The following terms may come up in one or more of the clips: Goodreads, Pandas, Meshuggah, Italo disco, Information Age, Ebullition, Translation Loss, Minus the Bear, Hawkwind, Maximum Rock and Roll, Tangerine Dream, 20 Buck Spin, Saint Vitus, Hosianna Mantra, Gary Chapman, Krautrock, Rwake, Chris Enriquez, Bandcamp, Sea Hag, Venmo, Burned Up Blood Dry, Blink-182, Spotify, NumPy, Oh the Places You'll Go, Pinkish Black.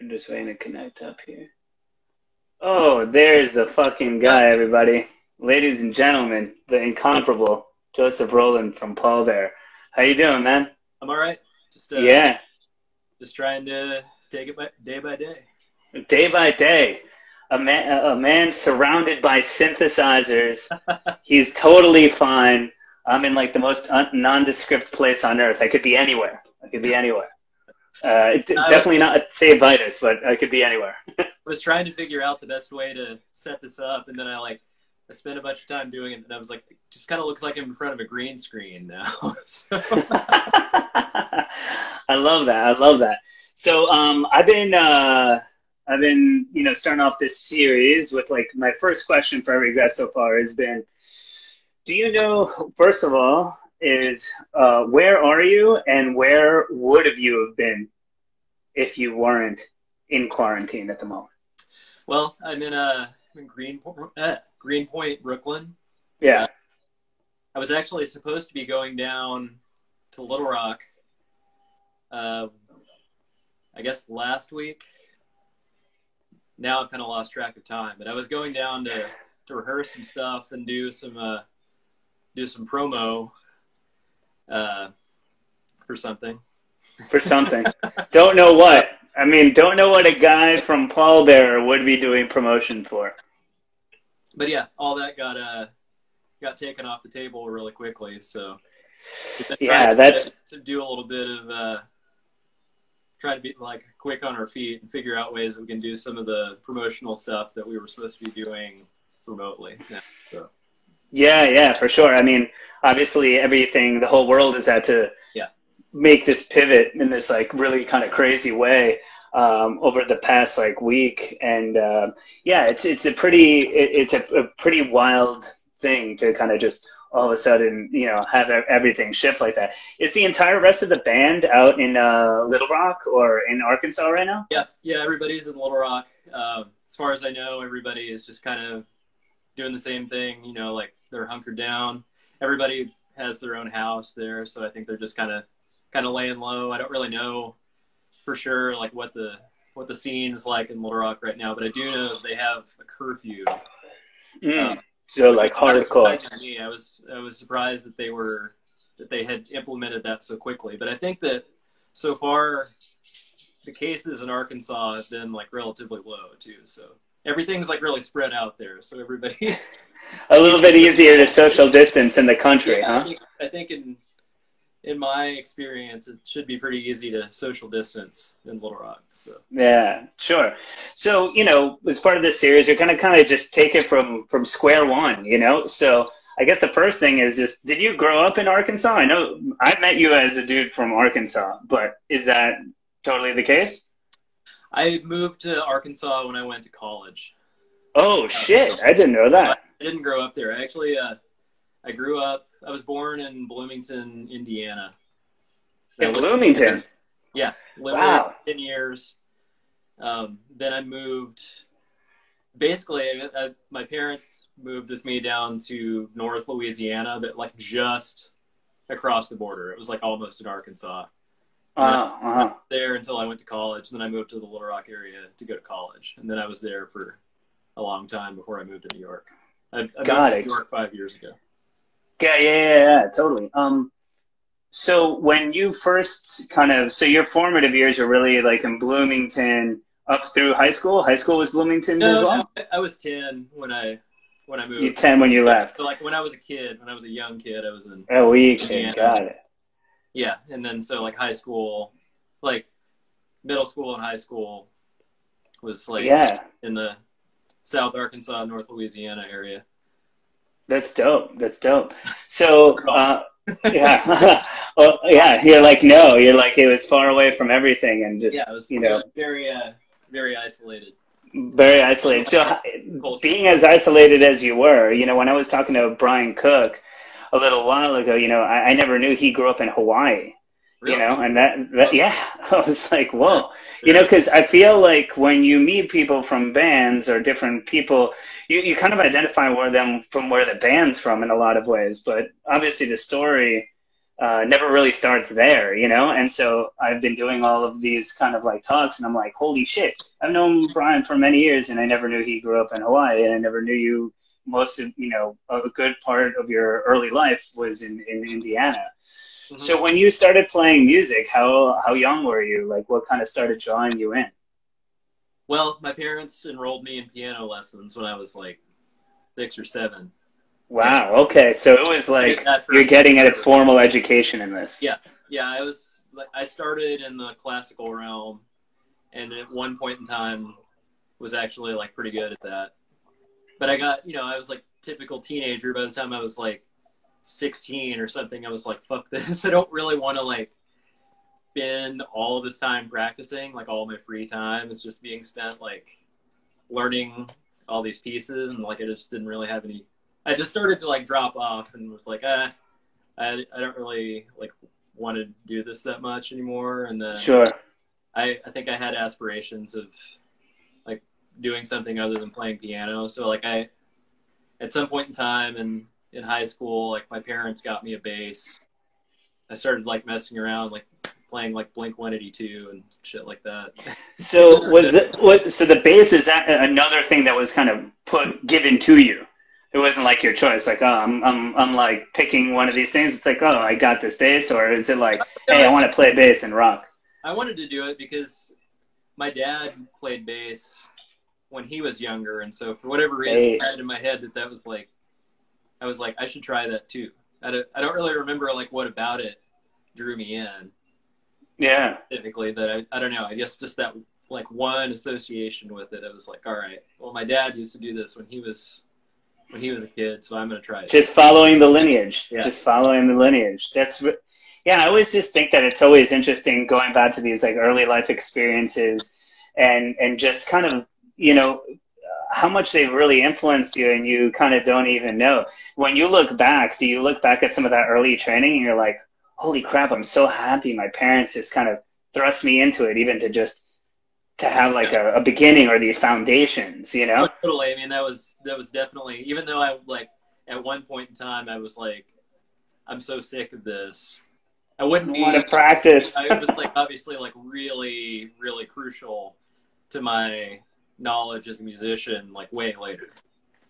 I'm just waiting to connect up here. Oh, there's the fucking guy, everybody. Ladies and gentlemen, the incomparable Joseph Rowland from Pallbearer. How you doing, man? I'm all right. Just yeah. Just trying to take it day by day. Day by day. A man surrounded by synthesizers. He's totally fine. I'm in like the most nondescript place on earth. I could be anywhere. Definitely not Saint Vitus, but I could be anywhere. I was trying to figure out the best way to set this up, and then I spent a bunch of time doing it, and I was like, it just kind of looks like I'm in front of a green screen now. I love that. I love that. So I've been, you know, starting off this series with like my first question for every guest so far has been, do you know, first of all, is where are you and where would have you have been if you weren't in quarantine at the moment? Well, I'm in Greenpoint, Brooklyn. Yeah. I was actually supposed to be going down to Little Rock, I guess last week. Now I've kind of lost track of time, but I was going down to rehearse some stuff and do some promo for something. For something. Don't know what. I mean, don't know what a guy from Pallbearer would be doing promotion for. But yeah, all that got taken off the table really quickly. So yeah, that's to do a little bit of try to be like quick on our feet and figure out ways that we can do some of the promotional stuff that we were supposed to be doing remotely. Yeah, so. Yeah, for sure. I mean, obviously the whole world has had to make this pivot in this like really kind of crazy way over the past like week. And yeah, it's a pretty wild thing to kind of just all of a sudden, you know, have everything shift like that. Is the entire rest of the band out in Little Rock or in Arkansas right now? Yeah, everybody's in Little Rock. As far as I know, everybody is just kind of doing the same thing, you know, like they're hunkered down. Everybody has their own house there, so I think they're just kind of laying low. I don't really know for sure like what the scene is like in Little Rock right now, but I do know they have a curfew. So like hardcore. I was surprised that they had implemented that so quickly, but I think that so far the cases in Arkansas have been like relatively low too, so everything's like really spread out there, so everybody a little bit easier to social distance in the country. Yeah, huh? I think in my experience, it should be pretty easy to social distance in Little Rock. So yeah, sure. So, you know, as part of this series, you're going to kind of just take it from square one, you know? So I guess the first thing is just, did you grow up in Arkansas? I know I met you as a dude from Arkansas, but is that totally the case? I moved to Arkansas when I went to college. Oh, shit. I didn't know that. I didn't grow up there. I actually, I was born in Bloomington, Indiana. In Bloomington? Yeah. Lived there for 10 years. Then I moved, basically, my parents moved with me down to North Louisiana, but like just across the border. It was like almost in Arkansas. I was there until I went to college. Then I moved to the Little Rock area to go to college. And then I was there for a long time before I moved to New York. I moved to New York 5 years ago. Yeah, totally. So when you first so your formative years are really like in Bloomington up through high school? High school was Bloomington as well? No, I was 10 when I moved. You 10 when you left. So like when I was a kid, when I was a young kid, I was in Indiana. Got it. Yeah, and then so like high school, like middle school and high school was like in the South Arkansas, North Louisiana area. That's dope. That's dope. So, yeah. Well, yeah, you're like, no, you're like, it was far away from everything and just, it was, you know. Very, very isolated. Very isolated. So being as isolated as you were, you know, when I was talking to Brian Cook a little while ago, you know, I never knew he grew up in Hawaii, really? You know, and that yeah, I was like, whoa, you know, because I feel like when you meet people from bands or different people, you kind of identify where the band's from in a lot of ways, but obviously the story never really starts there, you know? And so I've been doing all of these kind of like talks, and I'm like, holy shit, I've known Brian for many years, and I never knew he grew up in Hawaii, and I never knew you, most of, you know, a good part of your early life was in Indiana. Mm-hmm. So when you started playing music, how young were you? Like, what kind of started drawing you in? Well, my parents enrolled me in piano lessons when I was like 6 or 7. Wow. Okay. So it was like you're getting at a formal education in this. Yeah. Yeah. I started in the classical realm, and at one point in time was actually like pretty good at that. But I got, you know, I was like typical teenager. By the time I was like 16 or something, I was like, fuck this. I don't really want to like spend all of this time practicing. Like all my free time is just being spent like learning all these pieces. And like, I just didn't really have any, I just started to like drop off and was like, I don't really like want to do this that much anymore. And then sure. I think I had aspirations of like doing something other than playing piano. So like at some point in time in high school, like my parents got me a bass. I started like messing around, like playing like Blink-182 and shit like that. So so the bass is another thing that was kind of given to you. It wasn't like your choice, like, oh, I'm like picking one of these things. It's like, oh, I got this bass, or is it like, hey, I want to play bass and rock? I wanted to do it because my dad played bass when he was younger, and so for whatever reason, I had in my head that was like, I was like, I should try that too. I don't really remember like what about it drew me in. Yeah. Specifically, but I don't know. I guess just that like one association with it. I was like, all right, well, my dad used to do this when he was. When he was a kid, so I'm going to try it. Just following the lineage. Yeah. Just following the lineage. That's, yeah, I always just think that it's always interesting going back to these, like, early life experiences and just kind of, you know, how much they've really influenced you and you kind of don't even know. When you look back, do you look back at some of that early training and you're like, holy crap, I'm so happy my parents just kind of thrust me into it, even to just to have like a beginning or these foundations, you know? Totally. I mean, that was definitely, even though I like at one point in time, I was like, I'm so sick of this. I wouldn't want to practice. It was like, obviously like really, really crucial to my knowledge as a musician, like way later.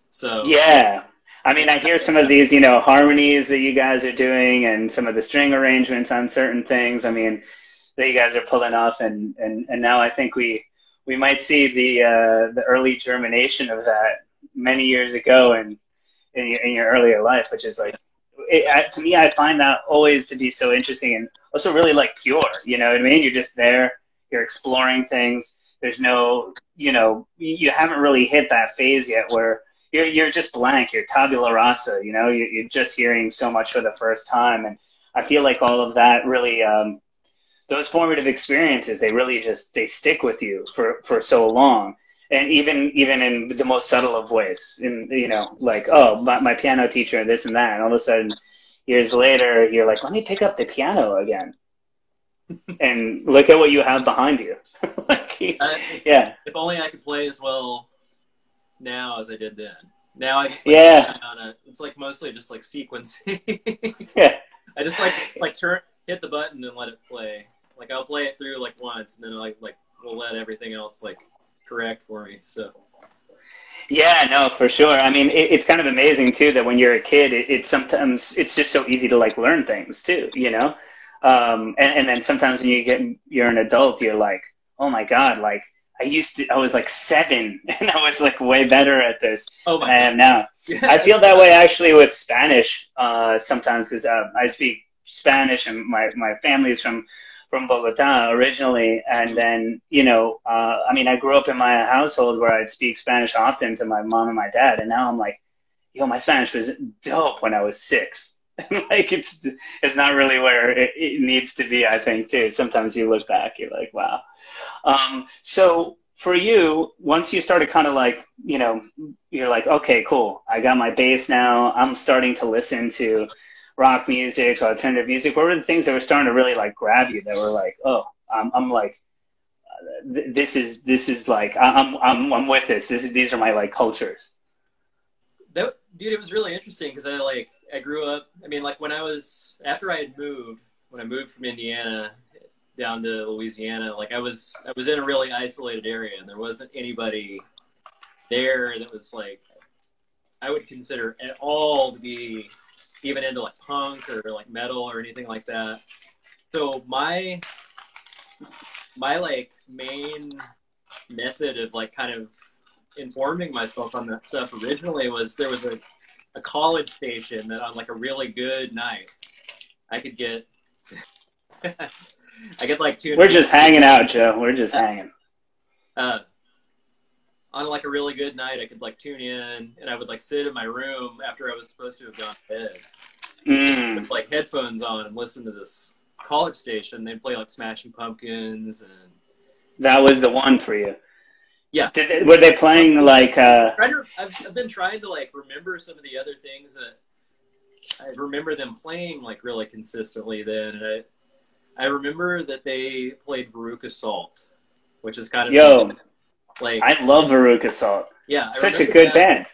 So yeah. I mean, I hear some of these, you know, harmonies that you guys are doing and some of the string arrangements on certain things. I mean, that you guys are pulling off, and now I think we might see the early germination of that many years ago and in your earlier life, which is like to me, I find that always to be so interesting and also really like pure. You know what I mean? You're just there, you're exploring things. There's no, you know, you haven't really hit that phase yet where you're just blank. You're tabula rasa. You know, you're just hearing so much for the first time, and I feel like all of that really. Those formative experiences, they really just, they stick with you for so long. And even in the most subtle of ways, in, you know, like, oh, my piano teacher, this and that. And all of a sudden, years later, you're like, let me pick up the piano again. And look at what you have behind you. Like, yeah. If only I could play as well now as I did then. Now I just, like, yeah. It's like mostly just like sequencing. Yeah. I just like hit the button and let it play. Like I'll play it through like once, and then like we'll let everything else like correct for me. So yeah, no, for sure. I mean, it's kind of amazing too that when you're a kid, it's sometimes it's just so easy to like learn things too, you know. And then sometimes when you're an adult, you're like, oh my god, like I was like 7, and I was like way better at this. Oh my god! Now I feel that way actually with Spanish sometimes because I speak Spanish and my family is from Bogota originally, and then, you know, I mean, I grew up in my household where I'd speak Spanish often to my mom and my dad, and now I'm like, yo, my Spanish was dope when I was 6. Like, it's not really where it needs to be, I think, too. Sometimes you look back, you're like, wow. So for you, once you started kind of like, you know, you're like, okay, cool, I got my bass now, I'm starting to listen to rock music, alternative music. What were the things that were starting to really like grab you? That were like, oh, I'm like, this is like, I'm with this. These are my like cultures. That, dude, it was really interesting because I grew up, when I was, after I had moved, when I moved from Indiana down to Louisiana, I was in a really isolated area, and there wasn't anybody there that was I would consider at all to be even into punk or metal or anything like that. So my main method of kind of informing myself on that stuff originally was there was a college station that on a really good night I could get I get two. We're just hanging out, Joe. We're just hanging. On a really good night, I could tune in, and I would sit in my room after I was supposed to have gone to bed, with headphones on and listen to this college station. They'd play Smashing Pumpkins, and that was the one for you. Yeah. Were they playing I've been trying to remember some of the other things that I remember them playing really consistently then, and I remember that they played Veruca Salt, which is kind of... Yo, I love Veruca Salt. Yeah. Such a good band.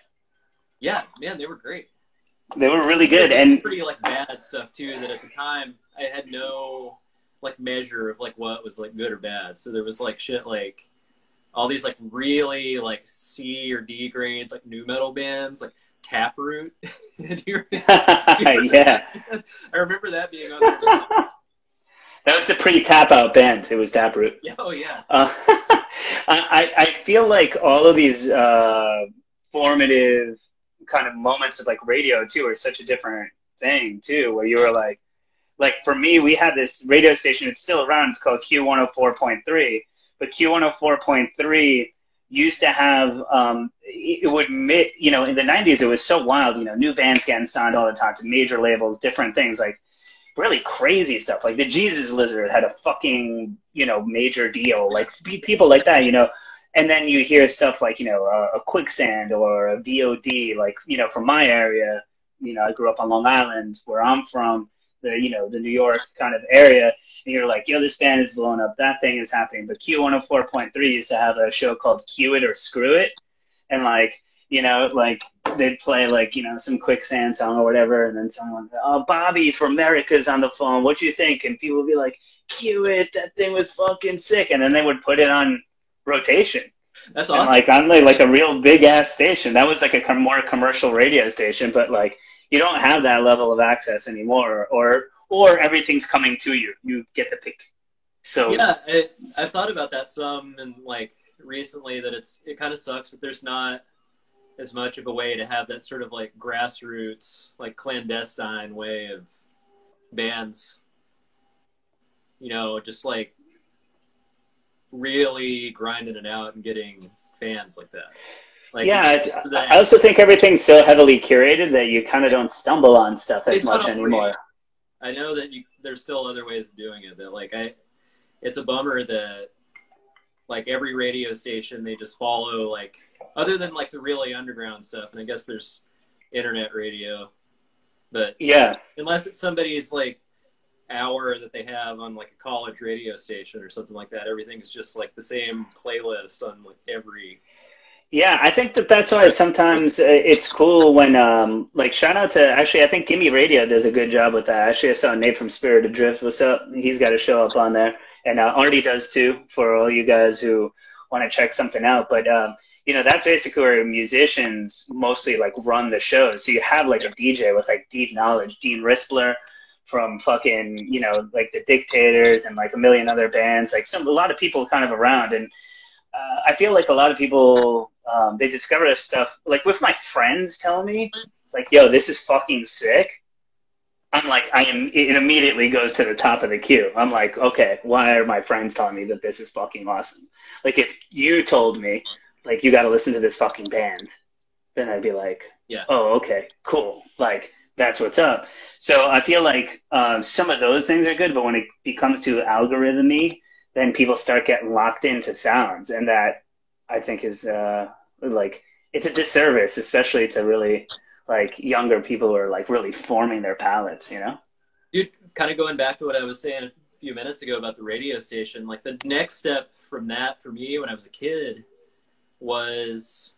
Yeah, man, they were great. They were really good. And pretty, bad stuff, too, that at the time I had no, measure of, what was, good or bad. So there was, shit, all these, really, C or D grade, new metal bands, Taproot. Do you remember yeah. That? I remember that being on there. That was the pre-tap-out band. It was Taproot. Oh, yeah. I feel all of these formative kind of moments of, radio, too, are such a different thing, too, where you were, for me, we had this radio station. It's still around. It's called Q104.3. But Q104.3 used to have it would admit, in the 90s, it was so wild. New bands getting signed all the time to major labels, different things, really crazy stuff. The Jesus Lizard had a fucking, major deal. People like that, And then you hear stuff a Quicksand or a VOD, from my area. I grew up on Long Island, where I'm from, the New York kind of area. And you're yo, this band is blowing up. That thing is happening. But Q104.3 used to have a show called Cue It or Screw It. And, they'd play some Quicksand song or whatever, and then someone, oh, Bobby from America's on the phone, what do you think? And people would be cue it, that thing was fucking sick, and then they would put it on rotation. That's awesome. And, on a real big ass station. That was a more commercial radio station, but you don't have that level of access anymore, or everything's coming to you. You get to pick. So yeah, I've thought about that some, and recently that it kind of sucks that there's not as much of a way to have that sort of grassroots, clandestine way of bands, just really grinding it out and getting fans like that. Yeah, I also think everything's so heavily curated that you kind of don't stumble on stuff as much anymore. I know that there's still other ways of doing it, but it's a bummer that every radio station, they just follow other than the really underground stuff, and I guess there's internet radio, but yeah, unless it's somebody's hour that they have on a college radio station or something like that, everything is just the same playlist on every. Yeah, I think that's why sometimes it's cool when shout out to, actually I think Gimme Radio does a good job with that. Actually, I saw Nate from Spirit of Drift. What's up? He's got a show up on there, and Artie does too, for all you guys who want to check something out. But that's basically where musicians mostly run the shows. So you have a DJ with deep knowledge, Dean Rispler from fucking the Dictators and a million other bands, a lot of people kind of around. And I feel a lot of people they discover stuff with my friends telling me yo, this is fucking sick. I'm it immediately goes to the top of the queue. I'm okay, why are my friends telling me that this is fucking awesome? If you told me, you gotta listen to this fucking band, then I'd be yeah, oh, okay, cool. That's what's up. So I feel some of those things are good, but when it becomes to algorithm-y, then people start getting locked into sounds, and that I think is, it's a disservice, especially to really... younger people are really forming their palettes, Dude, kind of going back to what I was saying a few minutes ago about the radio station, the next step from that for me when I was a kid was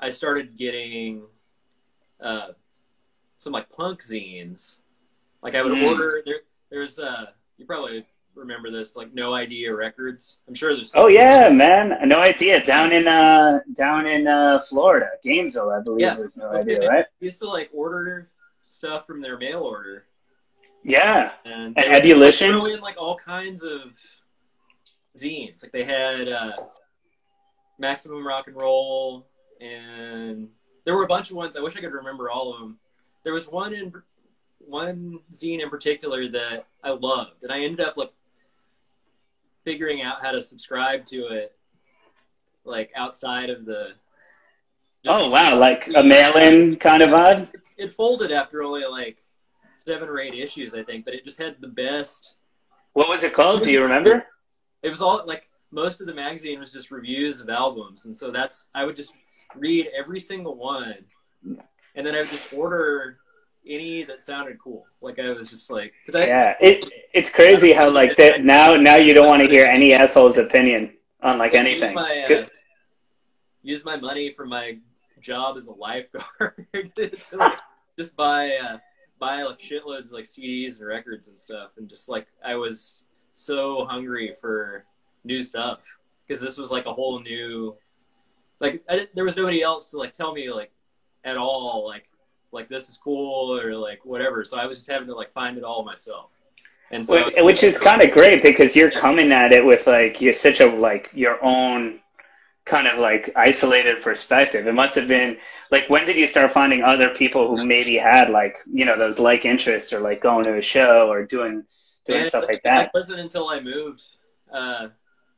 I started getting some like punk zines. Like I would order there's you probably remember this, like No Idea Records. I'm sure there's stuff. Oh yeah, man. No Idea down in Florida, Gainesville, I believe. Yeah, was No Idea, right? I used to like order stuff from their mail order. Yeah. And Ebullition. They threw in like all kinds of zines. Like they had Maximum Rock and Roll, and there were a bunch of ones. I wish I could remember all of them. There was one zine in particular that I loved, and I ended up like figuring out how to subscribe to it, like outside of the. Oh wow! Like a mail-in kind of vibe. It folded after only like 7 or 8 issues, I think, but it just had the best. What was it called? Do you remember? It was all like most of the magazine was just reviews of albums, and so that's I would just read every single one, and then I would just order any that sounded cool. Like I was just like, cause yeah, it's crazy how like that now you don't want to hear any asshole's opinion on like anything. Use my money for my job as a lifeguard to like just buy like shitloads of like CDs and records and stuff, and just like I was so hungry for new stuff because this was like a whole new like there was nobody else to like tell me like at all like this is cool or like whatever, so I was just having to like find it all myself. And so which is kind of great because you're coming at it with like you're such a like your own kind of like isolated perspective. It must have been like, when did you start finding other people who maybe had like, you know, those like interests or like going to a show or doing stuff like that? It wasn't until I moved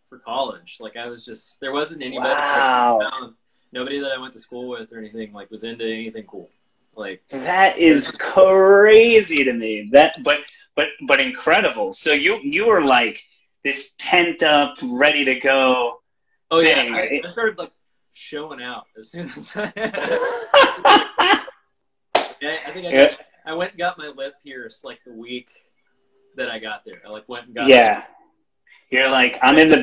for college. Like I was just, there wasn't anybody. Wow. Nobody that I went to school with or anything like was into anything cool. Like that is crazy to me. That but incredible. So you were like this pent up, ready to go. Oh yeah, I started like showing out as soon as I went and got my lip pierced like the week that I got there. I like went and got it. You're like, I'm in the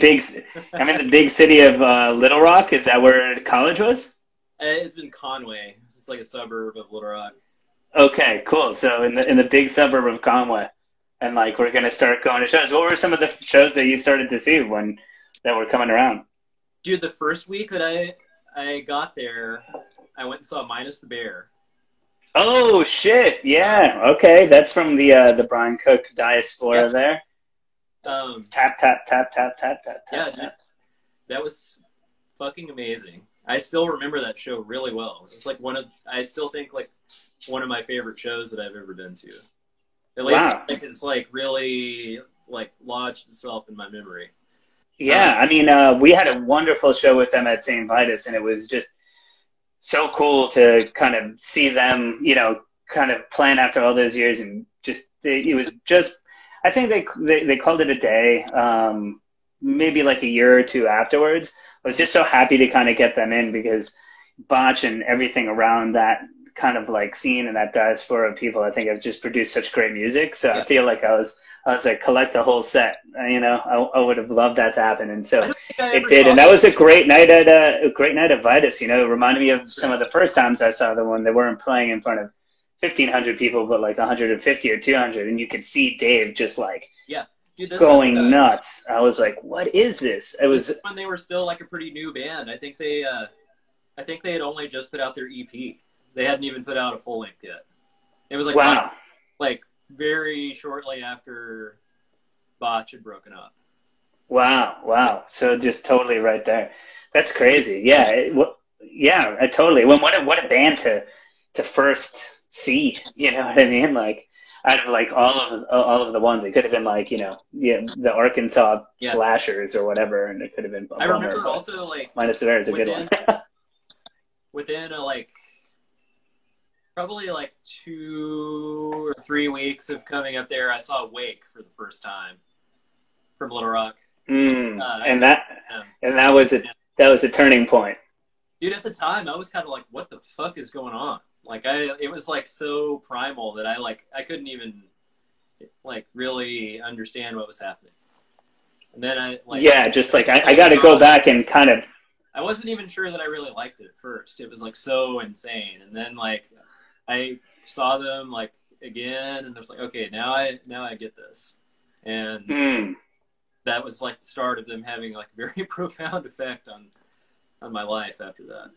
big city of Little Rock. Is that where college was? It's in Conway. It's like a suburb of Little Rock. Okay, cool. So in the big suburb of Conway, and like we're gonna start going to shows. What were some of the shows that you started to see that were coming around? Dude, the first week that I got there, I went and saw Minus the Bear. Oh shit! Yeah. Okay, that's from the Brian Cook diaspora there. Tap tap tap tap tap tap. Yeah, tap. Dude, that was fucking amazing. I still remember that show really well. It's like I still think like one of my favorite shows that I've ever been to. At least I think it's like really like lodged itself in my memory. Yeah, I mean, we had a wonderful show with them at Saint Vitus, and it was just so cool to kind of see them, you know, kind of plan after all those years, and just it was just. I think they called it a day, maybe like a year or two afterwards. I was just so happy to kind of get them in because Botch and everything around that kind of like scene and that diaspora of people, I think, have just produced such great music. So I feel like I was like, collect the whole set, you know, I would have loved that to happen. And so it did. And that was a great night at Vitus, you know. It reminded me of some of the first times I saw the one. They weren't playing in front of 1,500 people, but like 150 or 200. And you could see Dave just like dude, going nuts. I was like, what is this? It was when they were still like a pretty new band. I think they had only just put out their EP. They hadn't even put out a full length yet. It was like, wow. Like very shortly after Botch had broken up. Wow, wow. So just totally right there. That's crazy. Yeah, totally. When what a band to first see, you know what I mean? Like out of like all of the ones, it could have been like, you know, the Arkansas Slashers or whatever, and it could have been. I remember also like Minus the Bear is a good one. Within like probably like 2 or 3 weeks of coming up there, I saw Rwake for the first time from Little Rock, and that was a turning point. Dude, at the time, I was kind of like, what the fuck is going on? Like, it was, like, so primal that I couldn't even, like, really understand what was happening. And then I got to go back and kind of. I wasn't even sure that I really liked it at first. It was, like, so insane. And then, like, I saw them like again, and I was like, okay, now I get this. And that was like the start of them having like a very profound effect on my life after that.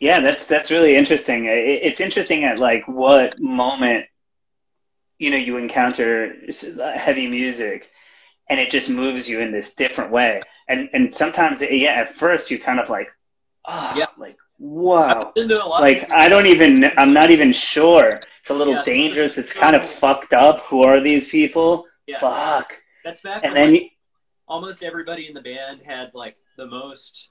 Yeah, that's really interesting. It's interesting at like what moment, you know, you encounter heavy music and it just moves you in this different way. And sometimes, yeah, at first you kind of like, oh, yeah, like, wow, like, I don't even, I'm not even sure. It's a little dangerous. It's kind of fucked up. Who are these people? Yeah. Fuck. That's back and then like, almost everybody in the band had like the most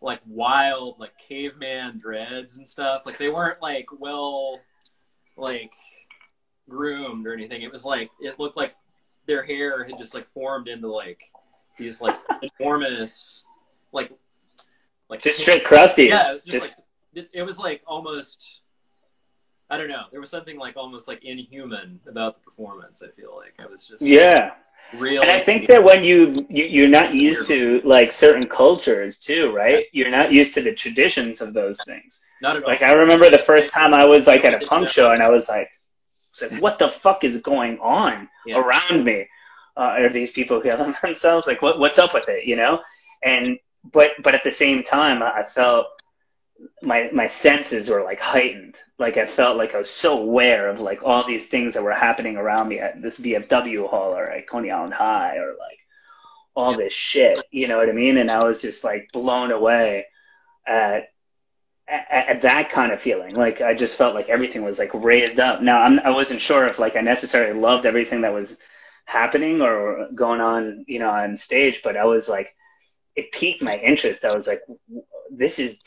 like wild, like caveman dreads and stuff. Like they weren't like well, like groomed or anything. It was like, it looked like their hair had just like formed into like these like enormous, like just straight crusties. Yeah, it was just like, it was like almost, I don't know. There was something like almost like inhuman about the performance. I feel like I was just like, real. And I think that when you're not used to like certain cultures too, right? You're not used to the traditions of those things. Not at all. Like I remember the first time I was like at a punk show and I was like, what the fuck is going on around me? Are these people killing themselves? Like what's up with it? You know? And but at the same time, I felt my senses were like heightened. Like I felt like I was so aware of like all these things that were happening around me at this VFW hall or at Coney Island High or like all this shit. You know what I mean? And I was just like blown away at that kind of feeling. Like I just felt like everything was like raised up. Now I wasn't sure if like I necessarily loved everything that was happening or going on, you know, on stage, but I was like, it piqued my interest. I was like, this is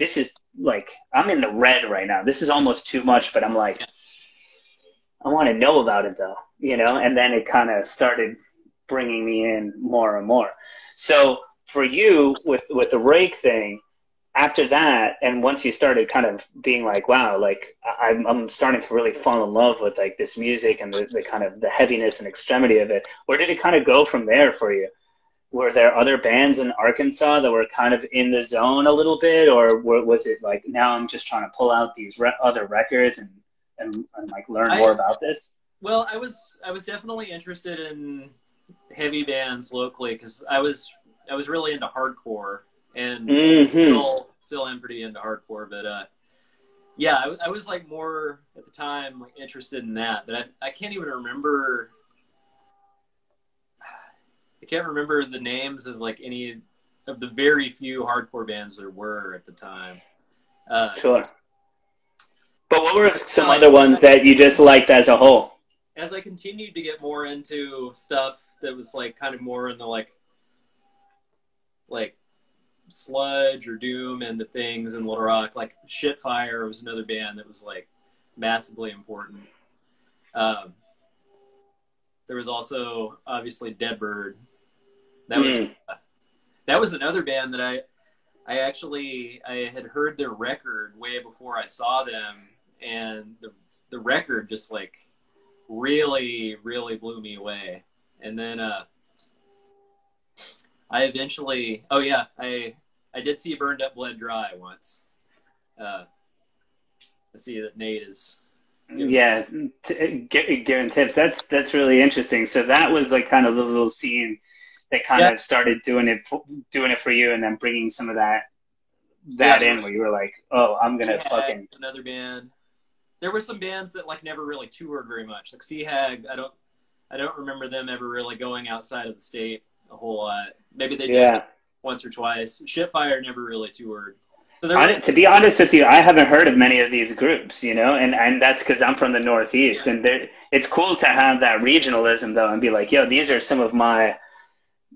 like, I'm in the red right now. This is almost too much, but I'm like, I want to know about it though, you know? And then it kind of started bringing me in more and more. So for you with the Rwake thing, after that, and once you started kind of being like, wow, like I'm starting to really fall in love with like this music and the kind of the heaviness and extremity of it, where did it kind of go from there for you? Were there other bands in Arkansas that were kind of in the zone a little bit, or was it like, now I'm just trying to pull out these other records and like learn more about this? Well, I was definitely interested in heavy bands locally because I was really into hardcore and still am pretty into hardcore, but yeah, I was like more at the time like interested in that, but I can't even remember. I can't remember the names of like any of the very few hardcore bands there were at the time. Sure. But what were some other ones that you just liked as a whole? As I continued to get more into stuff that was like kind of more in the like sludge or doom and the things in Little Rock, like Shitfire was another band that was like massively important. There was also obviously Deadbird. That was that was another band that I had heard their record way before I saw them, and the record just like really blew me away. And then I eventually I did see Burned Up Blood Dry once. I see that Nate is giving tips. That's really interesting. So that was like kind of the little scene that kind of started doing it for you, and then bringing some of that in where you were like, oh, I'm gonna fucking another band. There were some bands that like never really toured very much, like Sea Hag. I don't remember them ever really going outside of the state a whole lot. Maybe they did once or twice. Shitfire never really toured. So to be honest with you, I haven't heard of many of these groups, you know, and that's because I'm from the Northeast, and it's cool to have that regionalism though, and be like, yo, these are some of my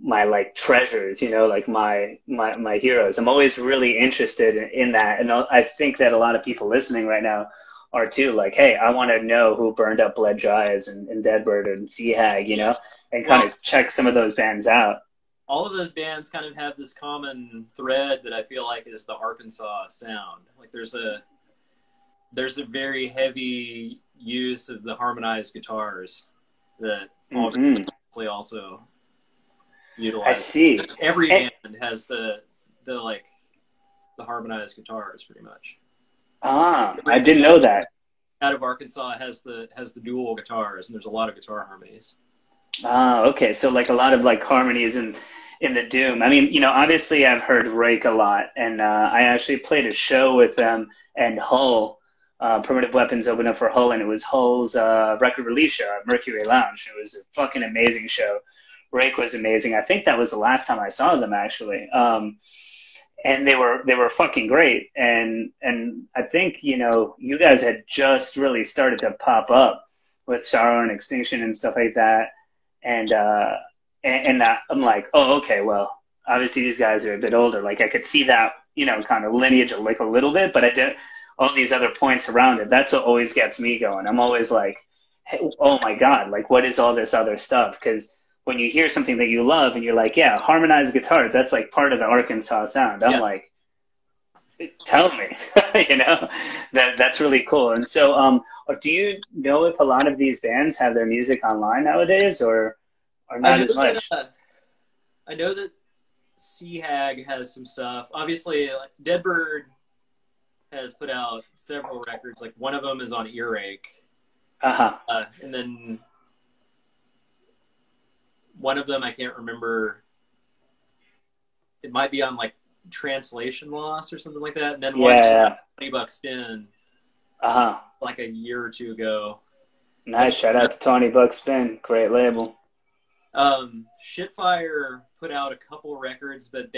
like treasures, you know, like my heroes. I'm always really interested in that, and I think that a lot of people listening right now are too. Like, hey, I want to know who Burned Up Blood Dry is and Deadbird and Sea Hag, you know, and kind of check some of those bands out. All of those bands kind of have this common thread that I feel like is the Arkansas sound. Like there's a very heavy use of the harmonized guitars that obviously also utilize. I see. Every band has the harmonized guitars pretty much. Ah, I didn't know that. out of Arkansas has the dual guitars, and there's a lot of guitar harmonies. Ah, okay. So like a lot of like harmonies in the doom. I mean, you know, obviously I've heard Rwake a lot, and I actually played a show with them and Hull. Primitive Weapons opened up for Hull, and it was Hull's record release show at Mercury Lounge. It was a fucking amazing show. Rwake was amazing. I think that was the last time I saw them, actually. And they were fucking great. And I think, you know, you guys had just really started to pop up with Sorrow and Extinction and stuff like that. And I'm like, oh, okay, well, obviously these guys are a bit older. Like I could see that, you know, kind of lineage like a little bit, but I didn't. All these other points around it. That's what always gets me going. I'm always like, hey, oh my God, like what is all this other stuff? Because when you hear something that you love and you're like, yeah, harmonized guitars, that's like part of the Arkansas sound. I'm like, tell me, you know, that's really cool. And so do you know if a lot of these bands have their music online nowadays or not as much? That, I know that Sea Hag has some stuff. Obviously, like Deadbird has put out several records. Like one of them is on Earache. And then one of them, I can't remember. It might be on like Translation Loss or something like that. And then one 20 Buck Spin. Like a year or two ago. Nice. Shout out to 20 Buck Spin. Great label. Shitfire put out a couple records, but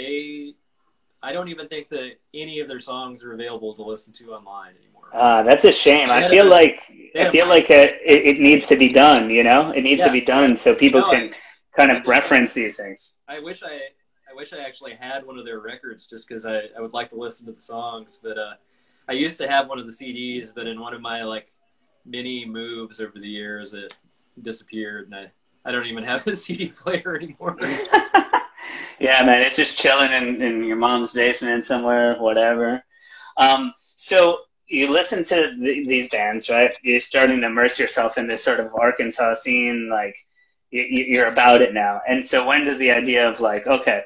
I don't even think that any of their songs are available to listen to online anymore. That's a shame. I feel like it needs to be done, you know? It needs to be done so people can kind of reference these things. I wish I actually had one of their records just because I would like to listen to the songs. But I used to have one of the CDs, but in one of my like many moves over the years, it disappeared. And I don't even have the CD player anymore. Yeah, man, it's just chilling in your mom's basement somewhere, whatever. So you listen to these bands, right? You're starting to immerse yourself in this sort of Arkansas scene, like you're about it now. And so when does the idea of like, okay,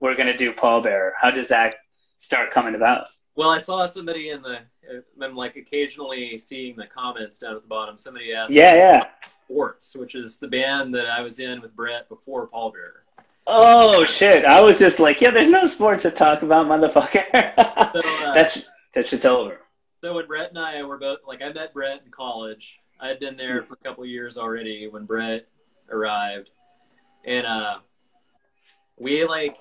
we're going to do Pallbearer, how does that start coming about? Well, I saw somebody I'm like occasionally seeing the comments down at the bottom. Somebody asked Orts, which is the band that I was in with Brett before Pallbearer. Oh shit! I was just like, yeah, there's no sports to talk about, motherfucker. So, that shit's over. So when Brett and I were both like, I met Brett in college. I had been there for a couple of years already when Brett arrived, and we like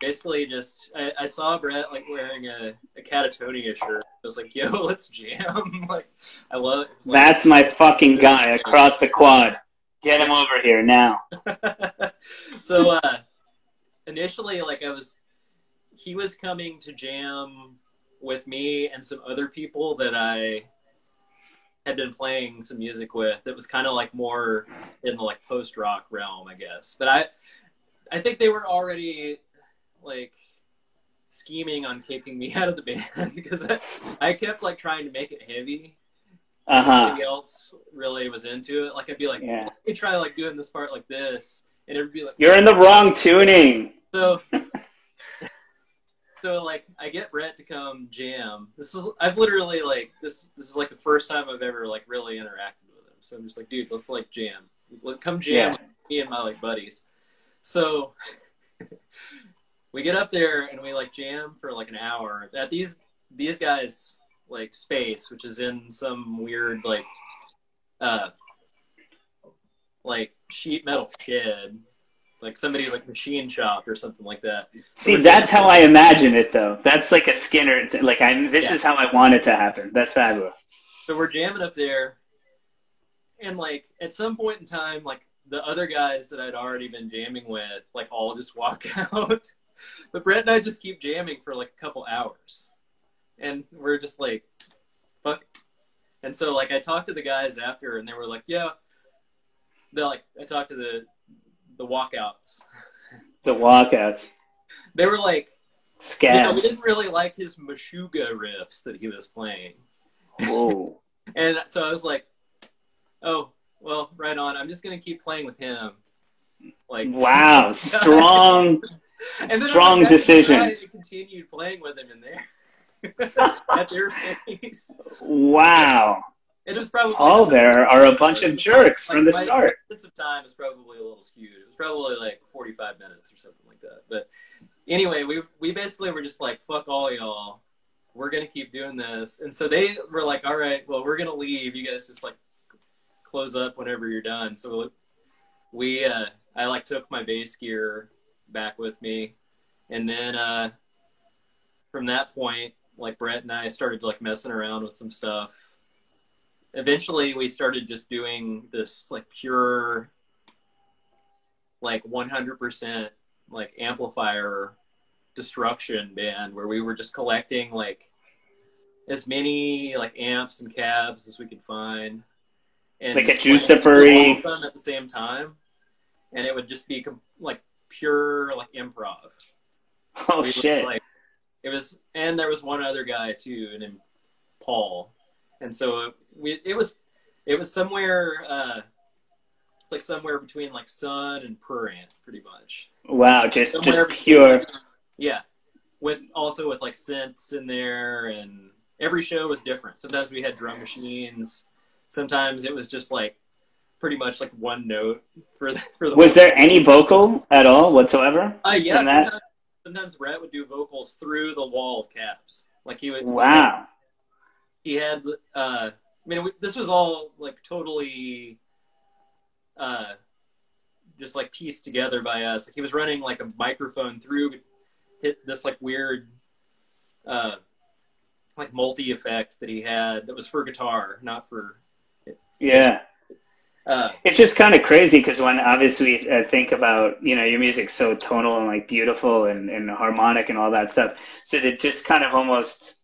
basically just I saw Brett like wearing a Catatonia shirt. I was like, yo, let's jam! Like I love it. Like, that's my fucking guy across the quad. Get him over here now. So initially, like he was coming to jam with me and some other people that I had been playing some music with. That was kind of like more in the like post rock realm, I guess. But I think they were already like scheming on kicking me out of the band because I kept like trying to make it heavy. Nobody else really was into it. Like I'd be like, let me try like doing this part like this, and it'd be like, you're in the wrong tuning. So, so like I get Brett to come jam. I've literally like this is like the first time I've ever like really interacted with him. So I'm just like, dude, let's like jam. Let's come jam with me and my like buddies. So we get up there and we like jam for like an hour. At these guys. Like space, which is in some weird like sheet metal shed, like somebody's like machine shop or something like that. See, that's how I imagine it, though. That's like a Skinner. Like this is how I want it to happen. That's fabulous. So we're jamming up there, and like at some point in time, like the other guys that I'd already been jamming with, like all just walk out. But Brett and I just keep jamming for like a couple hours. And we're just like, fuck. And so, like, I talked to the guys after, and they were like, yeah. But, like, I talked to the walkouts. The walkouts. They were like, scabs. You know, we didn't really like his Meshuggah riffs that he was playing. Whoa. And so I was like, oh, well, right on. I'm just going to keep playing with him. Like, wow, strong, and then strong decision. I continued playing with him in there. At their face. Wow. It was probably there are a bunch of jerks from the start. My sense of time is probably a little skewed. It was probably like 45 minutes or something like that. But anyway, we basically were just like, fuck all y'all. We're gonna keep doing this. And so they were like, all right, well, we're gonna leave. You guys just like close up whenever you're done. So we I like took my bass gear back with me, and then from that point, like Brett and I started like messing around with some stuff. Eventually we started just doing this like pure, like 100% like amplifier destruction band where we were just collecting like as many like amps and cabs as we could find. And like a Jucifer-y. All of them at the same time. And it would just be like pure like improv. Oh shit. Like, it was, and there was one other guy too, and him, Paul. And so it was somewhere, it's like somewhere between like Sun and Prurant, pretty much. Wow, just pure. Yeah, also with like synths in there, and every show was different. Sometimes we had drum machines. Sometimes it was just like pretty much like one note for the. Was there any vocal at all whatsoever? Yeah. Sometimes Brett would do vocals through the wall of caps. Like he would. Wow. He had, I mean, this was all like totally just like pieced together by us. Like he was running like a microphone through this like weird like multi effect that he had that was for guitar, not for. Yeah. It's just kind of crazy because when obviously I think about, you know, your music's so tonal and like beautiful and harmonic and all that stuff. So to just kind of almost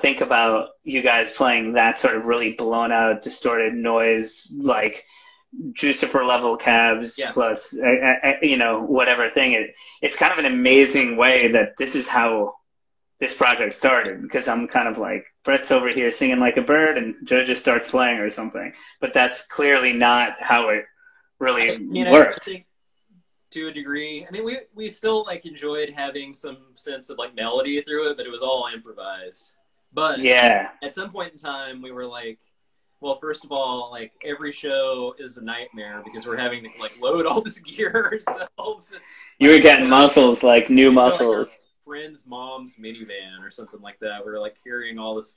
think about you guys playing that sort of really blown out, distorted noise, like Jucifer level cabs, yeah, plus, you know, whatever thing. It's kind of an amazing way that this is how this project started, because I'm kind of like, Brett's over here singing like a bird and Joe just starts playing or something. But that's clearly not how it really worked. I think to a degree, I mean, we still like enjoyed having some sense of like melody through it, but it was all improvised. But yeah, at some point in time we were like, well, first of all, like every show is a nightmare because we're having to like load all this gear ourselves. And, you were getting muscles, like new muscles. Friend's mom's minivan or something like that. We were like carrying all this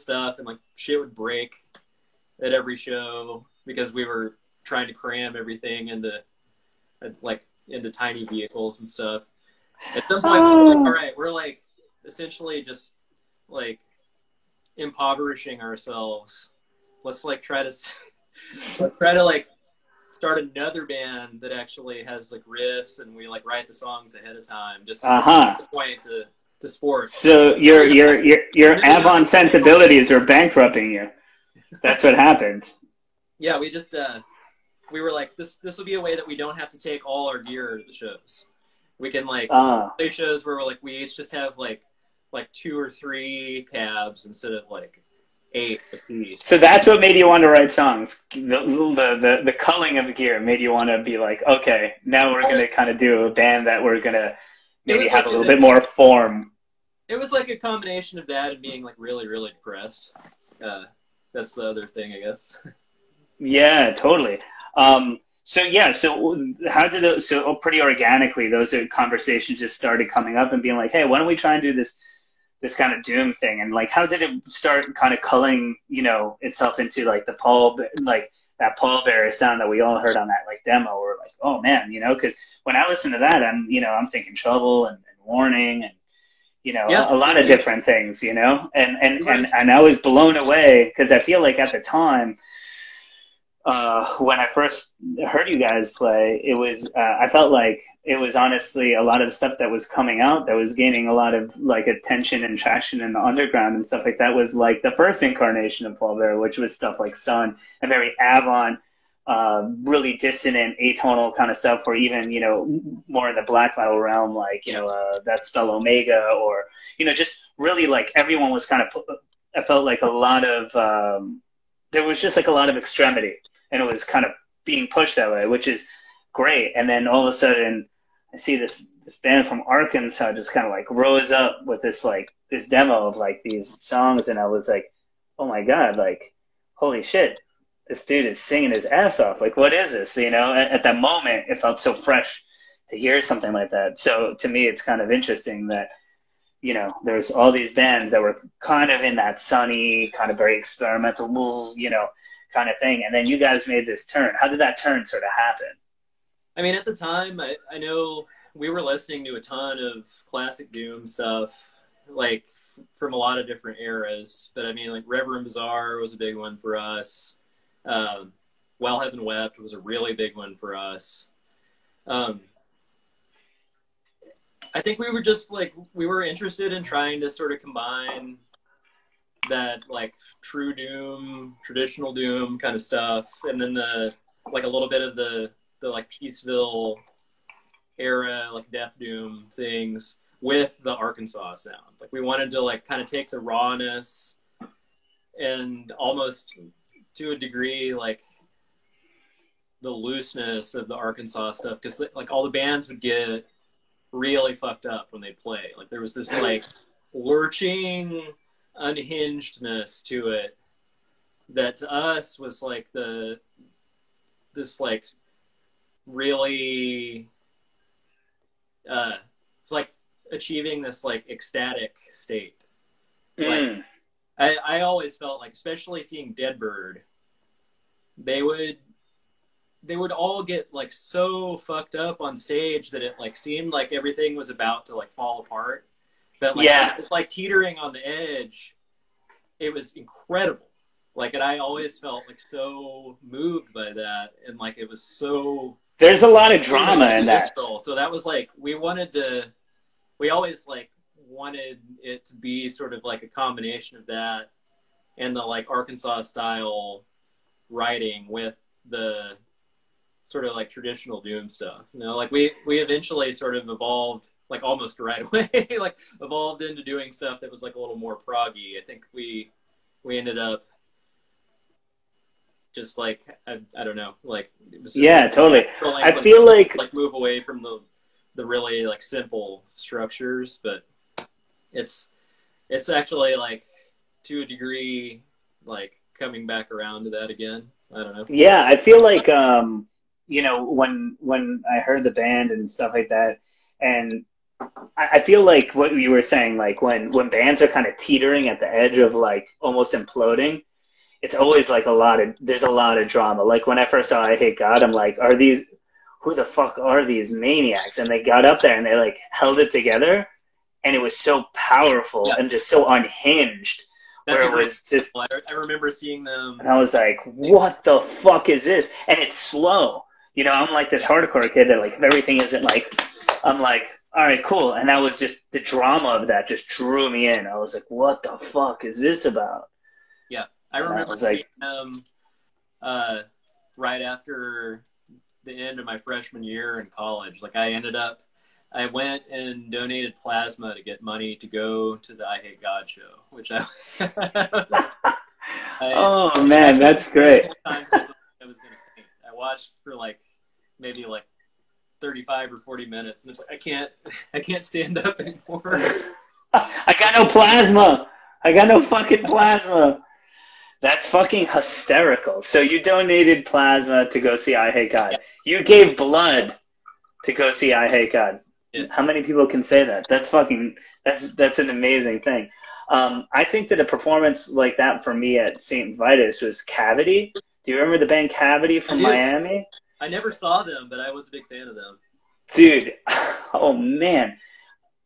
stuff, and like shit would break at every show because we were trying to cram everything into tiny vehicles and stuff. At some point, we were like, all right, we're like essentially just like impoverishing ourselves. Let's like try to like start another band that actually has like riffs, and we like write the songs ahead of time just to point to sports. So your avant sensibilities are bankrupting you. That's what happened. Yeah, we just we were like, this will be a way that we don't have to take all our gear to the shows. We can like play shows where we're like, we each just have like 2 or 3 cabs instead of like 8 apiece. So that's what made you want to write songs. The culling of the gear made you want to be like, okay, now we're going to kind of do a band that we're going to maybe have like a little bit more form. It was like a combination of that and being like really, really depressed. That's the other thing, I guess. Yeah, totally. So how did those, so pretty organically, those conversations just started coming up and being like, hey, why don't we try and do this kind of doom thing? And like, how did it start kind of culling, you know, itself into like the Pallbearer sound that we all heard on that like demo? Or like, oh man, you know, because when I listen to that, I'm, you know, I'm thinking Trouble and Warning and, you know, yeah, a lot of different things, you know, and I was blown away because I feel like at the time, when I first heard you guys play, it was, I felt like it was honestly a lot of the stuff that was coming out that was gaining a lot of like attention and traction in the underground and stuff like that was like the first incarnation of Pallbearer, which was stuff like Sun and very avant, really dissonant, atonal kind of stuff, or even, you know, more in the black metal realm, like, you know, that Spell Omega, or, you know, just really like everyone was kind of, I felt like a lot of, there was just like a lot of extremity. And it was kind of being pushed that way, which is great. And then all of a sudden, I see this band from Arkansas just kind of like rose up with this demo of like these songs, and I was like, oh my god, like holy shit, this dude is singing his ass off. Like, what is this? You know, at that moment, it felt so fresh to hear something like that. So to me, it's kind of interesting that, you know, there's all these bands that were kind of in that sunny, kind of very experimental, you know, kind of thing. And then you guys made this turn. How did that turn sort of happen? I mean, at the time, I know we were listening to a ton of classic doom stuff, like from a lot of different eras. But I mean, like Reverend Bizarre was a big one for us. While Heaven Wept was a really big one for us. I think we were just like, we were interested in trying to sort of combine that like true doom, traditional doom kind of stuff. And then the, like a little bit of the like Peaceville era, like death doom things with the Arkansas sound. Like we wanted to like kind of take the rawness and almost to a degree, like the looseness of the Arkansas stuff. Cause like all the bands would get really fucked up when they play. Like there was this like lurching unhingedness to it that to us was like this like really it's like achieving this like ecstatic state. Like I always felt like, especially seeing Deadbird, they would all get like so fucked up on stage that it like seemed like everything was about to like fall apart. But like, yeah, it's like teetering on the edge. It was incredible. Like, and I always felt like so moved by that. And like, it was so, there's a lot of drama in that. So that was like, we always like wanted it to be sort of like a combination of that and the like Arkansas style writing with the sort of like traditional doom stuff, you know, like we eventually sort of evolved, like almost right away, like evolved into doing stuff that was like a little more proggy. I think we ended up just like, I don't know, like it was just, yeah, like, totally. I feel like move away from the really like simple structures, but it's actually like to a degree, like coming back around to that again. I don't know. Yeah. I feel like, you know, when I heard the band and stuff like that, and I feel like what you were saying, like when bands are kind of teetering at the edge of like almost imploding, it's always like there's a lot of drama. Like when I first saw I Hate God, I'm like, who the fuck are these maniacs? And they got up there and they like held it together, and it was so powerful, yeah, and just so unhinged. That's where it was just, I remember seeing them, and I was like, what the fuck is this? And it's slow. You know, I'm like this hardcore kid that like, if everything isn't like, I'm like, all right, cool. And that was just the drama of that just drew me in. I was like, what the fuck is this about? Yeah. I remember seeing them right after the end of my freshman year in college. Like I went and donated plasma to get money to go to the I Hate God show, which I oh man, that's great. I was gonna faint. I watched for like maybe like 35 or 40 minutes, and it's like I can't stand up anymore. I got no plasma. I got no fucking plasma. That's fucking hysterical. So you donated plasma to go see I Hate God. Yeah. You gave blood to go see I Hate God. Yeah. How many people can say that? That's fucking, that's an amazing thing. I think that a performance like that for me at Saint Vitus was Cavity. Do you remember the band Cavity from Miami? I never saw them, but I was a big fan of them. Dude, oh man.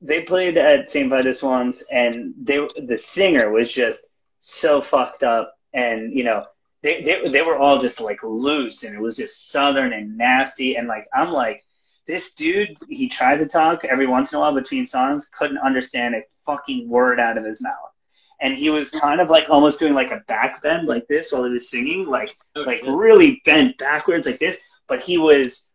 They played at Saint Vitus once, and the singer was just so fucked up, and you know, they were all just like loose, and it was just southern and nasty, and like I'm like, this dude, he tried to talk every once in a while between songs, couldn't understand a fucking word out of his mouth. And he was kind of like almost doing like a back bend like this while he was singing, like really bent backwards like this, but he was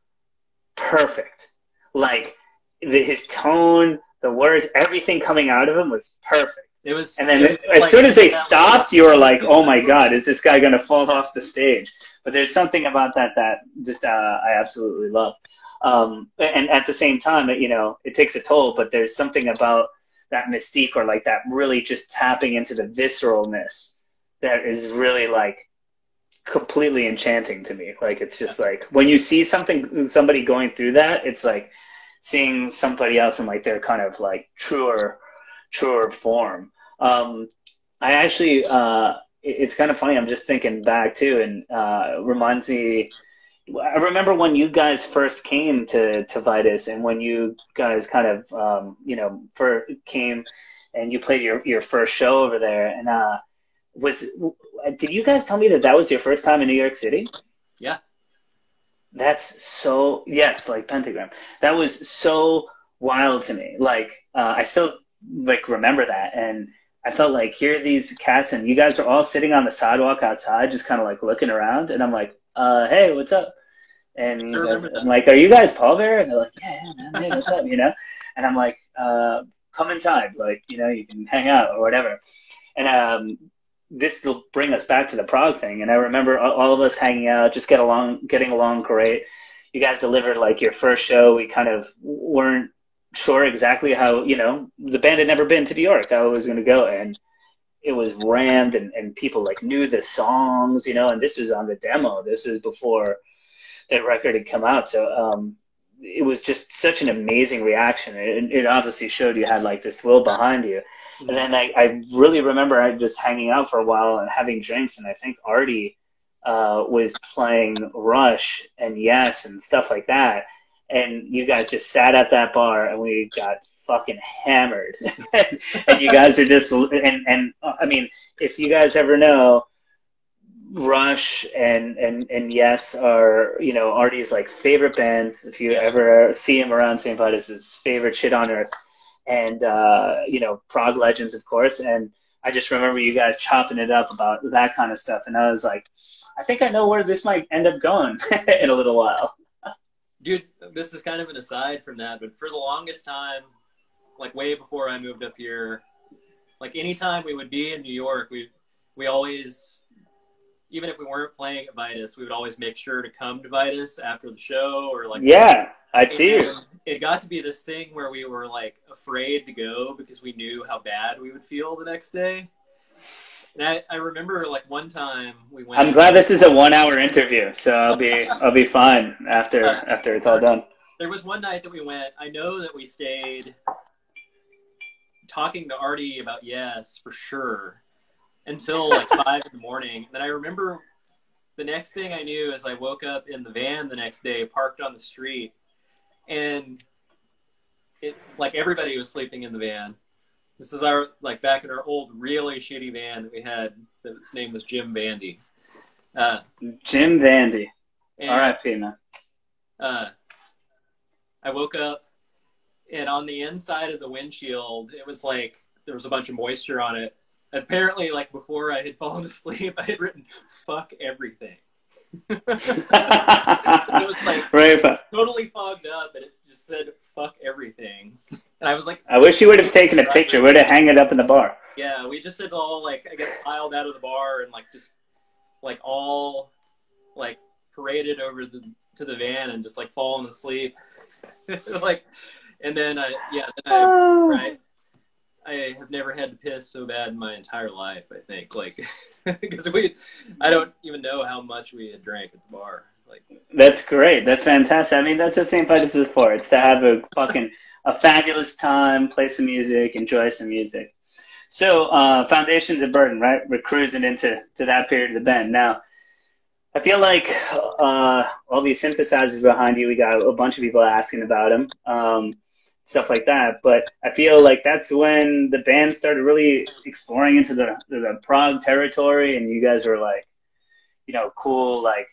perfect. Like his tone, the words, everything coming out of him was perfect. It was, and then as soon as they stopped, you were like, oh my God, is this guy going to fall off the stage? But there's something about that just I absolutely love. And at the same time, you know, it takes a toll, but there's something about that mystique or like that really just tapping into the visceralness that is really like completely enchanting to me. Like, it's just like when you see somebody going through that, it's like seeing somebody else in like their kind of like truer form. I actually, it's kind of funny. I'm just thinking back too, and reminds me. I remember when you guys first came to Vitus, and when you guys kind of came and you played your first show over there. And did you guys tell me that that was your first time in New York City? Yeah. That's so, yes, like Pentagram. That was so wild to me. Like, I still like remember that, and I felt like, here are these cats, and you guys are all sitting on the sidewalk outside, just kind of like looking around, and I'm like, hey, what's up? And you guys, I'm like, are you guys Pallbearer? And they're like, yeah, man, hey, what's up? You know? And I'm like, come inside, like, you know, you can hang out or whatever. And this will bring us back to the prog thing. And I remember all of us hanging out, just getting along great. You guys delivered like your first show. We kind of weren't sure exactly how, you know, the band had never been to New York, how it was going to go. And it was rammed, and people like knew the songs, you know, and this was on the demo. This was before that record had come out. So it was just such an amazing reaction. It obviously showed you had like this will behind you. And then I really remember I just hanging out for a while and having drinks, and I think Artie was playing Rush and Yes and stuff like that. And you guys just sat at that bar, and we got fucking hammered. And you guys are just, and I mean, if you guys ever know, Rush and Yes are, you know, Artie's like favorite bands. If you ever see him around St. Vitus, his favorite shit on earth. And, you know, prog legends, of course. And I just remember you guys chopping it up about that kind of stuff. And I was like, I think I know where this might end up going in a little while. Dude, this is kind of an aside from that, but for the longest time, like way before I moved up here, like anytime we would be in New York, we always, even if we weren't playing at Vitus, we would always make sure to come to Vitus after the show, or like, yeah. I see. It got to be this thing where we were like afraid to go because we knew how bad we would feel the next day. And I remember like one time we went. I'm glad this is a 1 hour interview, so I'll be fine after it's all done. There was one night that we went. I know that we stayed talking to Artie about Yes for sure until like 5 in the morning. And then I remember the next thing I knew is I woke up in the van the next day, parked on the street. And it, like, everybody was sleeping in the van. This is our, like, back in our old, really shitty van that we had. Its name was Jim Vandy. Jim Vandy. R.I.P. man. I woke up, and on the inside of the windshield, it was like there was a bunch of moisture on it. Apparently, like, before I had fallen asleep, I had written, fuck everything. It was like totally fogged up, and it just said "fuck everything." And I was like, "I wish you would have taken a picture. We'd have hang it up in the bar." Yeah, we just had all like I guess piled out of the bar and like just like all like paraded over to the van and just like falling asleep. Like, and then I have never had to piss so bad in my entire life, I think, like, because I don't even know how much we had drank at the bar. Like, that's great. That's fantastic. I mean, that's what St. Vitus is for. It's to have a fucking, a fabulous time, play some music, enjoy some music. So, Foundations of Burden, right? We're cruising into that period of the band. Now, I feel like all these synthesizers behind you, we got a bunch of people asking about them. Stuff like that, but I feel like that's when the band started really exploring into the prog territory, and you guys were like, you know, cool, like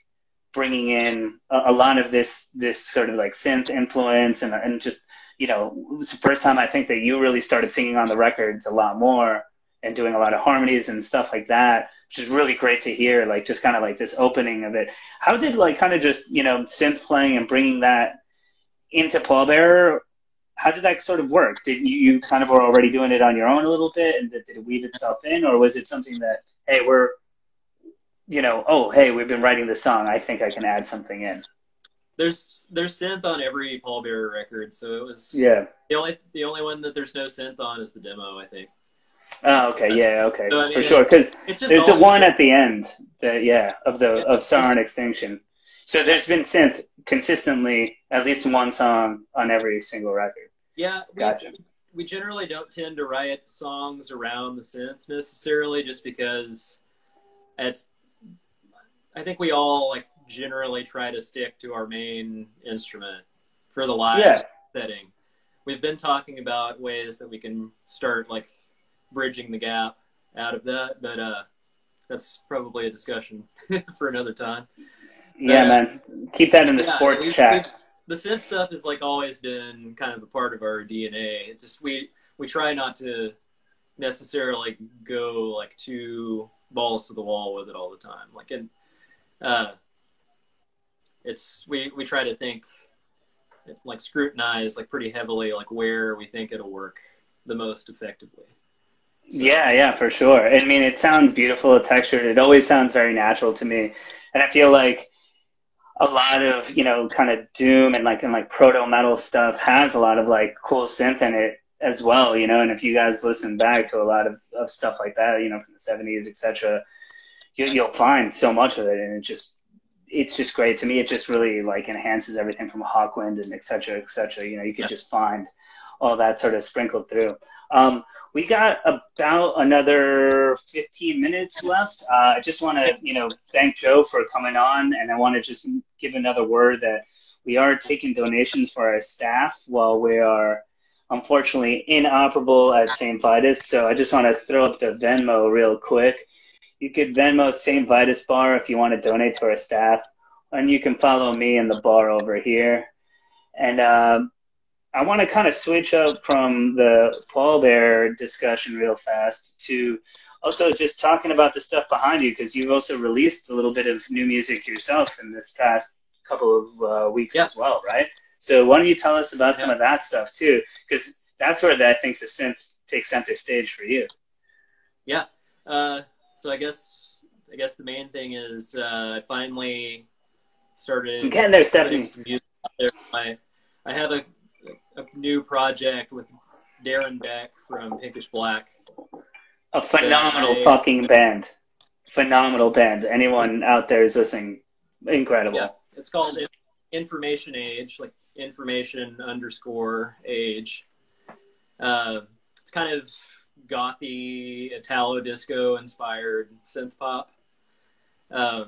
bringing in a lot of this sort of like synth influence, and just, you know, it was the first time I think that you really started singing on the records a lot more and doing a lot of harmonies and stuff like that, which is really great to hear, like just kind of like this opening of it. How did like kind of just, you know, synth playing and bringing that into Pallbearer, how did that sort of work? Did you kind of were already doing it on your own a little bit, and did it weave itself in, or was it something that, hey, we're, you know, oh, hey, we've been writing this song, I think I can add something in? There's synth on every Pallbearer record, so it was, yeah. The only one that there's no synth on is the demo, I think. Oh, okay, yeah, okay, so, for sure. Because there's the one at the end, of Sovereign Extinction. So there's been synth consistently, at least one song on every single record. Yeah, gotcha. We generally don't tend to write songs around the synth necessarily, just because it's. I think we all like generally try to stick to our main instrument for the live setting. We've been talking about ways that we can start like bridging the gap out of that, but that's probably a discussion for another time. Yeah, man, keep that in the sports chat. The synth stuff has like always been kind of a part of our DNA. It just we try not to necessarily go like too balls to the wall with it all the time. Like in we try to think like scrutinize like pretty heavily like where we think it'll work the most effectively. So. Yeah, yeah, for sure. I mean, it sounds beautiful, it's textured. It always sounds very natural to me, and I feel like a lot of kind of doom and like proto metal stuff has a lot of like cool synth in it as well, And if you guys listen back to a lot of stuff like that, from the '70s, etc., you'll find so much of it, and it's just great to me. It just really like enhances everything from Hawkwind and et cetera, you can just find all that sort of sprinkled through. We got about another 15 minutes left. I just want to, thank Joe for coming on, and I want to just give another word that we are taking donations for our staff while we are unfortunately inoperable at Saint Vitus. So I just want to throw up the Venmo real quick. You could Venmo St. Vitus Bar if you want to donate to our staff. And you can follow me in the bar over here. And I want to kind of switch up from the pallbearer discussion real fast to also just talking about the stuff behind you, because you've also released a little bit of new music yourself in this past couple of weeks as well, right? So why don't you tell us about some of that stuff too? Because that's where I think the synth takes center stage for you. Yeah. So I guess the main thing is I finally started getting there, Stephanie. Some music out there. I have a new project with Darren Beck from Pinkish Black. A phenomenal fucking band. Phenomenal band. Anyone out there is listening. Incredible. Yeah. It's called Information Age, like information_age. It's kind of gothy, Italo disco inspired synth pop. I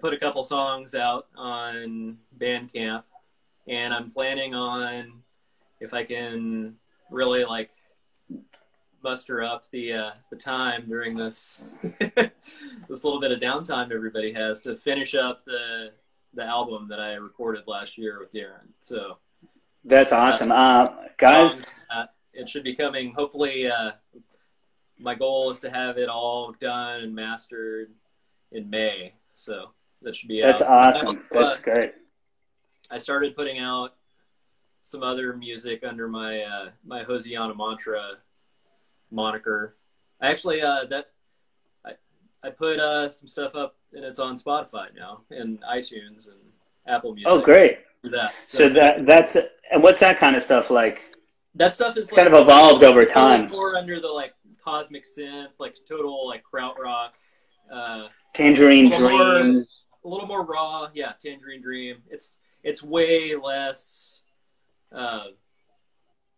put a couple songs out on Bandcamp, and I'm planning on, if I can really like muster up the time during this this little bit of downtime everybody has, to finish up the album that I recorded last year with Darren. So that's awesome. Guys, it should be coming. Hopefully, my goal is to have it all done and mastered in May. So that should be. That's awesome. That's great. I started putting out some other music under my my Hosianna Mantra moniker. I actually I put some stuff up, and it's on Spotify now, and iTunes and Apple Music. Oh, great! That. So that's and what's that kind of stuff like? That stuff is like, kind of evolved over time. More under the like cosmic synth, like total like krautrock, Tangerine Dream, a little more raw. Yeah, Tangerine Dream. It's way less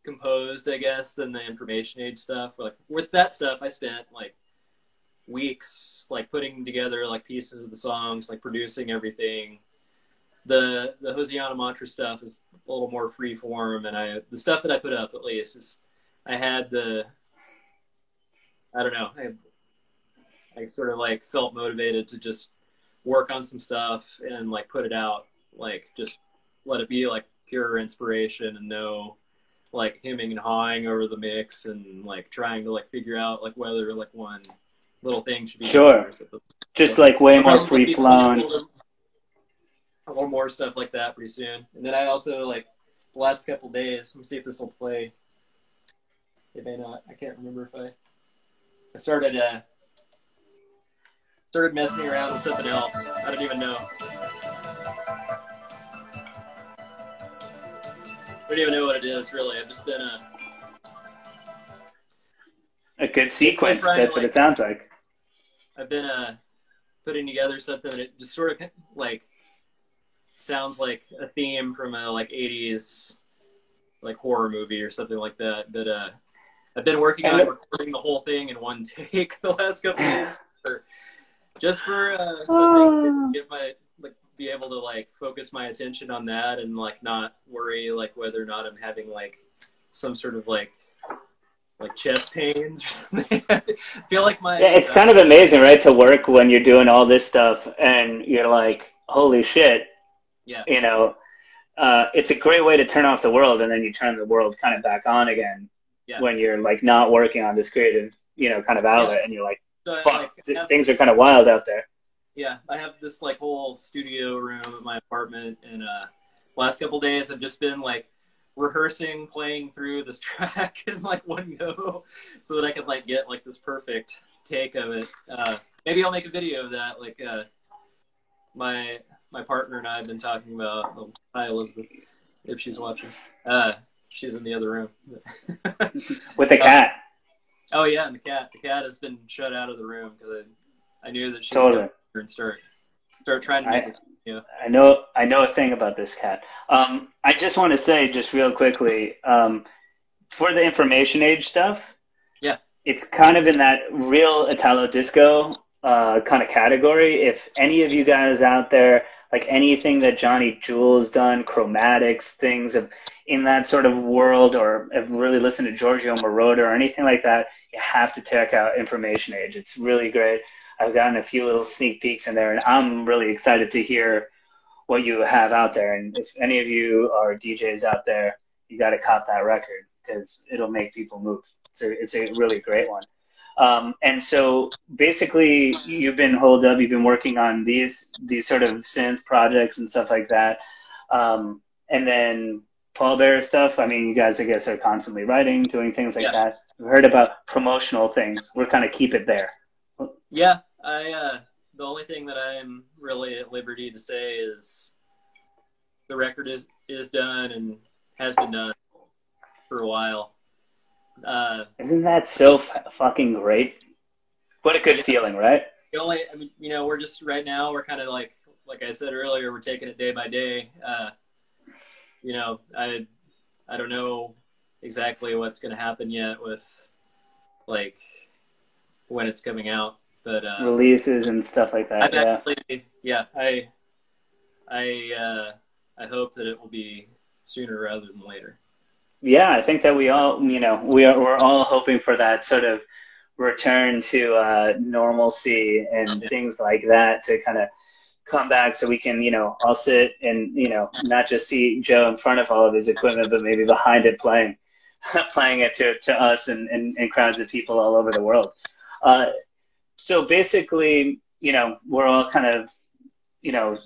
composed, I guess, than the Information Age stuff. Like with that stuff, I spent like weeks like putting together like pieces of the songs, like producing everything. The Hosianna Mantra stuff is a little more free form, and the stuff that I put up, at least, is I sort of like felt motivated to just work on some stuff and like put it out, like just let it be like pure inspiration and no like hemming and hawing over the mix and like trying to like figure out like whether like one little thing should be sure just like way more free flown. A little more stuff like that pretty soon. And then I also, like, the last couple days, let me see if this will play. It may not. I can't remember if I started started messing around with something else. I don't even know. I don't even know what it is, really. I've just been A good sequence. Like that's what it sounds like. I've been putting together something that it just sort of like sounds like a theme from a like 80s like horror movie or something like that. But I've been working on recording the whole thing in one take the last couple of days, just for something to get my be able to focus my attention on that and not worry whether or not I'm having some sort of like chest pains or something. I feel like my it's kind of amazing, right, to work when you're doing all this stuff and you're like, holy shit, yeah, you know, it's a great way to turn off the world, and then you turn the world kind of back on again, yeah, when you're not working on this creative, you know, kind of outlet, yeah, and you're like, so fuck, things are kind of wild out there. Yeah, I have this whole studio room at my apartment, and last couple days I've just been rehearsing, playing through this track in one go, so that I could get this perfect take of it. Maybe I'll make a video of that. My partner and I have been talking about. Oh, hi Elizabeth, if she's watching. She's in the other room with the cat. Oh yeah, and the cat. The cat has been shut out of the room because I knew that she totally would and start trying to make it. Yeah. I know a thing about this cat. I just want to say real quickly, for the Information Age stuff, yeah, it's kind of in that real Italo disco kind of category. If any of you guys out there anything that Johnny Jewel's done, Chromatics, things of in that sort of world, or have really listened to Giorgio Moroder or anything like that, you have to check out Information Age. It's really great. I've gotten a few little sneak peeks in there, and I'm really excited to hear what you have out there. And if any of you are DJs out there, you got to cop that record because it'll make people move. It's a really great one. And so basically you've been holed up, you've been working on these sort of synth projects and stuff like that. And then Pallbearer stuff. I mean, you guys, I guess, are constantly writing, doing things like that. We've heard about promotional things. We're kind of keep it there. Yeah, the only thing that I'm really at liberty to say is the record is done and has been done for a while. Isn't that so fucking great? What a good feeling, right? The only, I mean, you know, we're just right now, we're kind of like I said earlier, we're taking it day by day. You know, I don't know exactly what's going to happen yet with when it's coming out, but releases and stuff like that. I hope that it will be sooner rather than later. Yeah, I think that we all, you know, we're all hoping for that sort of return to normalcy and things like that to kind of come back, so we can, you know, all sit and, you know, not just see Joe in front of all of his equipment, but maybe behind it playing it to us and crowds of people all over the world. So basically, you know, we're all kind of, you know,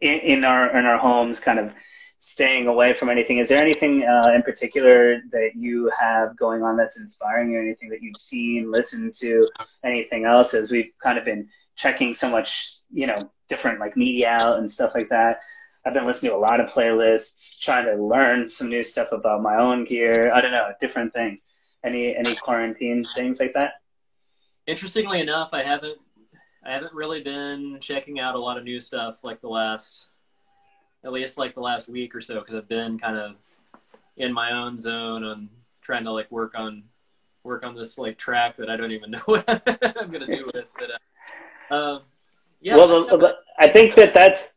in our homes, kind of staying away from anything. Is there anything in particular that you have going on that's inspiring you? Anything that you've seen, listened to, anything else? As we've kind of been checking so much, you know, different media out and stuff like that. I've been listening to a lot of playlists, trying to learn some new stuff about my own gear. I don't know, different things. Any quarantine things like that? Interestingly enough, I haven't really been checking out a lot of new stuff at least the last week or so, because I've been kind of in my own zone on trying to work on this track that I don't even know what I'm gonna do with it. But, yeah. Well, I think that's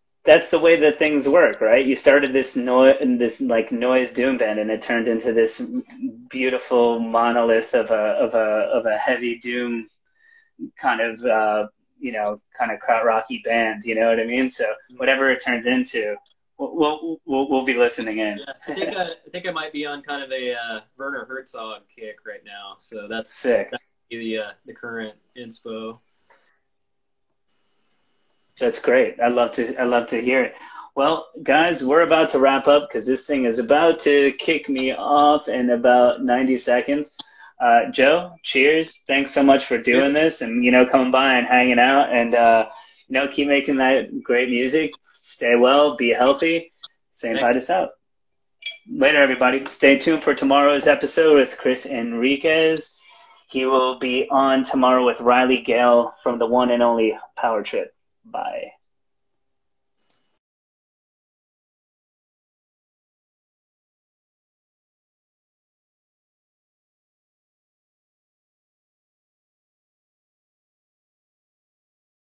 the way that things work, right? You started this noise doom band, and it turned into this beautiful monolith of a heavy doom kind of you know, kind of krautrocky band. You know what I mean? So whatever it turns into, we'll be listening in. Yeah, I think I might be on kind of a Werner Herzog kick right now. So that's sick. That'd be the current inspo. That's great. I love to hear it. Well, guys, we're about to wrap up because this thing is about to kick me off in about 90 seconds. Joe, cheers. Thanks so much for doing this and, you know, coming by and hanging out, and, you know, keep making that great music. Stay well, be healthy. Saint Vitus out. Later, everybody. Stay tuned for tomorrow's episode with Chris Enriquez. He will be on tomorrow with Riley Gale from the one and only Power Trip. Bye.